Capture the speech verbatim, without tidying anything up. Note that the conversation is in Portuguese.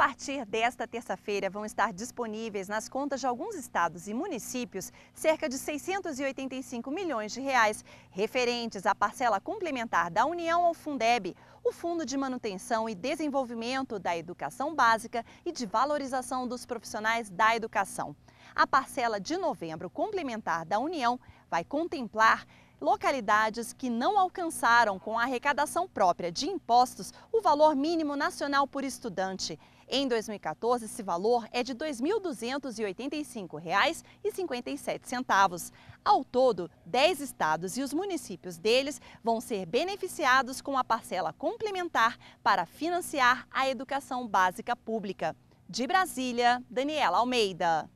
partir desta terça-feira vão estar disponíveis nas contas de alguns estados e municípios cerca de seiscentos e oitenta e cinco milhões de reais referentes à parcela complementar da União ao Fundeb, o Fundo de Manutenção e Desenvolvimento da Educação Básica e de Valorização dos Profissionais da Educação. A parcela de novembro complementar da União vai contemplar localidades que não alcançaram com a arrecadação própria de impostos o valor mínimo nacional por estudante. Em dois mil e quatorze, esse valor é de dois mil duzentos e oitenta e cinco reais e cinquenta e sete centavos. Ao todo, dez estados e os municípios deles vão ser beneficiados com a parcela complementar para financiar a educação básica pública. De Brasília, Daniela Almeida.